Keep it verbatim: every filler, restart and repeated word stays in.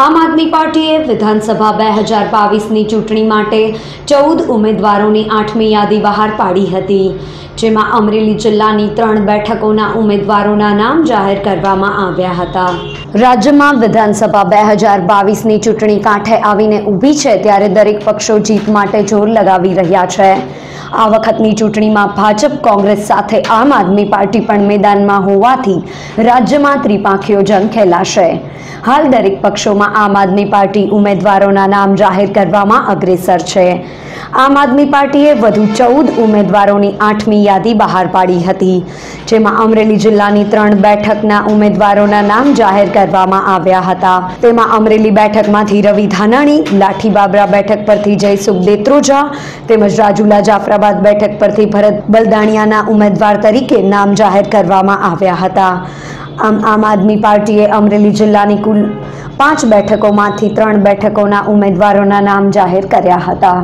આમ આદમી પાર્ટીએ વિધાનસભા બે હજાર બાવીસની ચૂંટણી માટે ચૌદ ઉમેદવારોની આઠમી યાદી બહાર પાડી હતી, જેમાં અમરેલી જિલ્લાની ત્રણ બેઠકોના ઉમેદવારોના નામ જાહેર કરવામાં આવ્યા હતા. રાજ્યમાં વિધાનસભા બે હજાર બાવીસની ચૂંટણી કાંઠે આવીને ઊભી છે, ત્યારે દરેક પક્ષો જીત માટે જોર લગાવી રહ્યા છે. આ વખતની ચૂંટણીમાં ભાજપ કોંગ્રેસ સાથે આમ આદમી પાર્ટી પણ મેદાનમાં હોવાથી રાજ્યમાં ત્રિપાંખીયો જંગ ખેલાશે. હાલ દરેક પક્ષો आम आदमी पार्टी उम्मीदवारों नाम जाहिर करवामां अग्रेसर छे. आम आदमी पार्टीए वधु चौद उम्मीदवारोनी आठमी यादी बहार पाड़ी हती, जेमां अमरेली जिल्लानी त्रण बेठकना उम्मीदवारोना नाम जाहिर करवामां આવ્યા હતા. તેમાં અમરેલી બેઠકમાંથી રવિ ધનાણી, લાઠી બાબરા બેઠક પરથી જય સુખદેત્રોજા તેમજ રાજુલા જાફરાબાદ બેઠક પરથી ભરત બલદાણિયાના ઉમેદવાર તરીકે નામ જાહેર કરવામાં આવ્યા હતા. આમ આમ આદમી પાર્ટીએ અમરેલી જિલ્લાની કુલ પાંચ બેઠકોમાંથી ત્રણ બેઠકોના ઉમેદવારોના નામ જાહેર કર્યા હતા.